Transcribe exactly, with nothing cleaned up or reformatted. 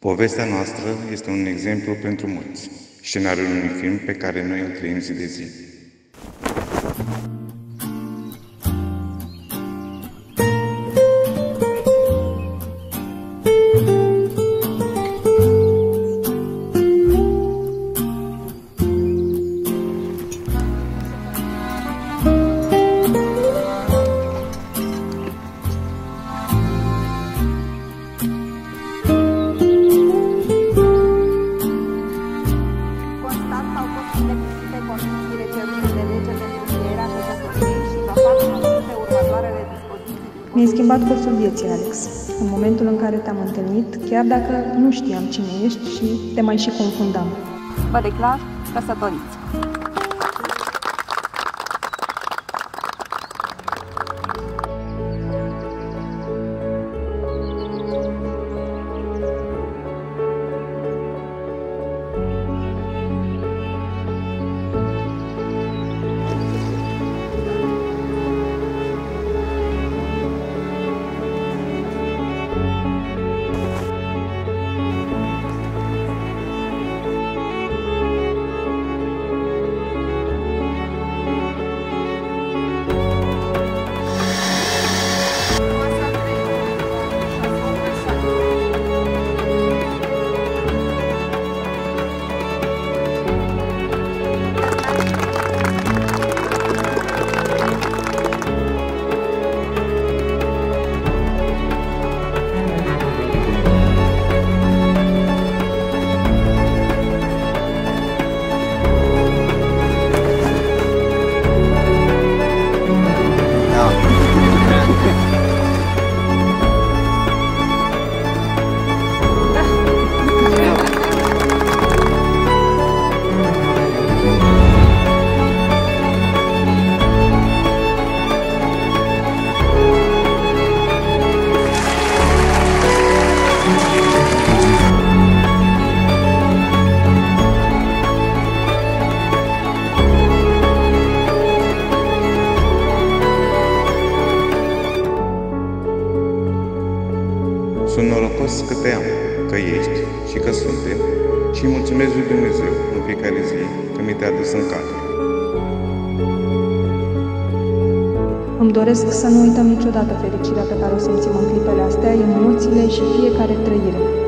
Povestea noastră este un exemplu pentru mulți, scenariul unui film pe care noi îl trăim zi de zi. Mi-ai schimbat cursul vieții, Alex, în momentul în care te-am întâlnit, chiar dacă nu știam cine ești și te mai și confundam. Vă declar căsătoriți! Sunt norocos că te am, că ești și că suntem și mulțumesc lui Dumnezeu în fiecare zi că mi te-a dus în cadru. Îmi doresc să nu uităm niciodată fericirea pe care o simțim în clipele astea, emoțiile și fiecare trăire.